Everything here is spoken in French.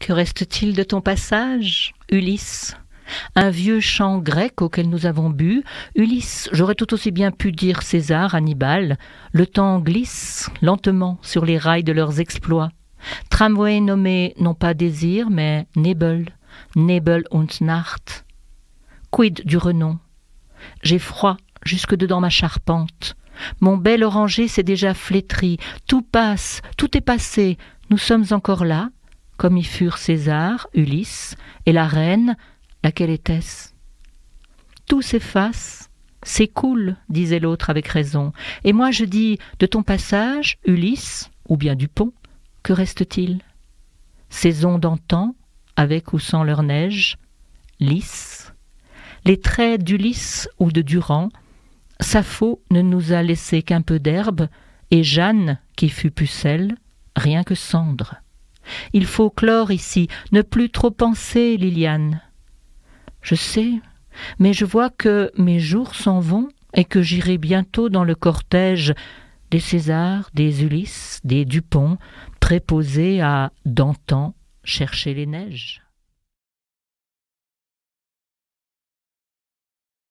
Que reste-t-il de ton passage, Ulysse ? Un vieux chant grec auquel nous avons bu. Ulysse, j'aurais tout aussi bien pu dire César, Hannibal. Le temps glisse lentement sur les rails de leurs exploits. Tramway nommé non pas désir, mais Nebel, Nebel und Nacht. Quid du renom? J'ai froid jusque dedans ma charpente. Mon bel oranger s'est déjà flétri. Tout passe, tout est passé. Nous sommes encore là, comme y furent César, Ulysse et la reine. Laquelle était-ce? Tout s'efface, s'écoule, disait l'autre avec raison. Et moi je dis, de ton passage, Ulysse, ou bien Dupont, que reste-t-il? Ces ondes d'antan, avec ou sans leur neige, lisses. Les traits d'Ulysse ou de Durand, Sappho ne nous a laissé qu'un peu d'herbe, et Jeanne, qui fut pucelle, rien que cendre. Il faut clore ici, ne plus trop penser, Liliane. Je sais, mais je vois que mes jours s'en vont et que j'irai bientôt dans le cortège des Césars, des Ulysses, des Dupont, préposés à, d'antan, chercher les neiges.